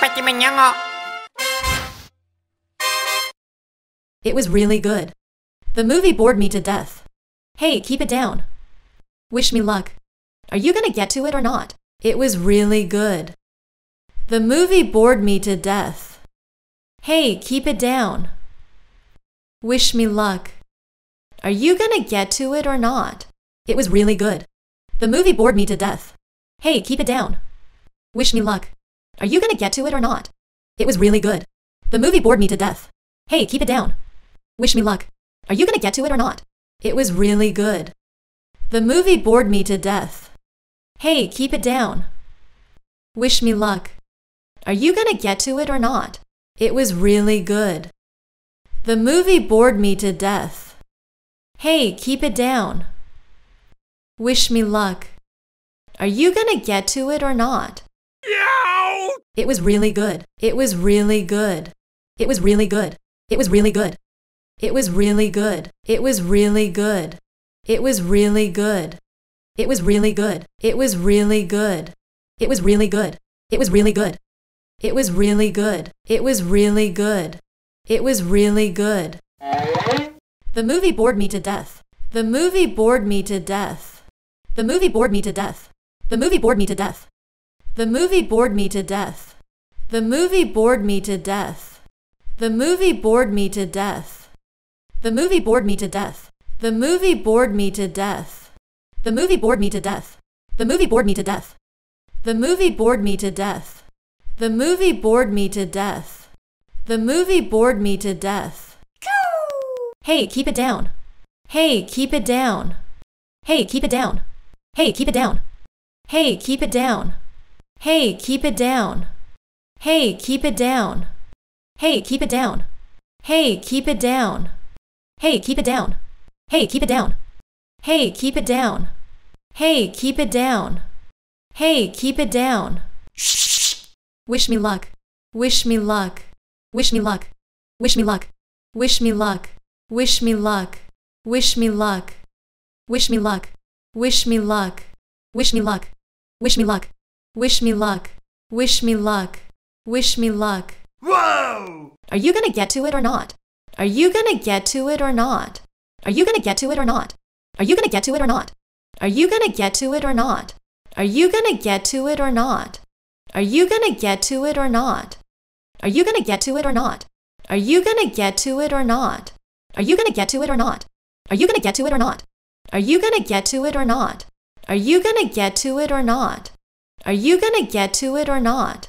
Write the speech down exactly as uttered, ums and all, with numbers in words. It was really good. The movie bored me to death. Hey, keep it down. Wish me luck. Are you gonna get to it or not? It was really good. The movie bored me to death. Hey, keep it down. Wish me luck. Are you gonna get to it or not? It was really good. The movie bored me to death. Hey, keep it down. Wish me luck. Are you gonna get to it or not? It was really good. The movie bored me to death. Hey, keep it down. Wish me luck. Are you gonna get to it or not? It was really good. The movie bored me to death. Hey, keep it down. Wish me luck. Are you gonna get to it or not? It was really good. The movie bored me to death. Hey, keep it down. Wish me luck. Are you gonna get to it or not? No! It was really good. It was really good. It was really good. It was really good. It was really good. It was really good. It was really good. It was really good. It was really good. It was really good. It was really good. It was really good. It was really good. It was really good. The movie bored me to death. The movie bored me to death. The movie bored me to death. The movie bored me to death. The movie bored me to death. The movie bored me to death. The movie bored me to death. The movie bored me to death. The movie bored me to death. The movie bored me to death. The movie bored me to death. The movie bored me to death. The movie bored me to death. The movie bored me to death. Hey, keep it down. Hey, keep it down. Hey, keep it down. Hey, keep it down. Hey, keep it down. Hey, keep it down. Hey, keep it down. Hey, keep it down. Hey, keep it down. Hey, keep it down. Hey, keep it down. Hey, keep it down. Hey, keep it down. Hey, keep it down. Shh. Wish me luck. Wish me luck. Wish me luck. Wish me luck. Wish me luck. Wish me luck. Wish me luck. Wish me luck. Wish me luck. Wish me luck. Wish me luck. Wish me luck. Wish me luck. Wish me luck. Whoa! Are you gonna get to it or not? Are you gonna get to it or not? Are you gonna get to it or not? Are you gonna get to it or not? Are you gonna get to it or not? Are you gonna get to it or not? Are you gonna get to it or not? Are you gonna get to it or not? Are you gonna get to it or not? Are you gonna get to it or not? Are you gonna get to it or not? Are you gonna get to it or not? Are you gonna get to it or not? Are you gonna get to it or not?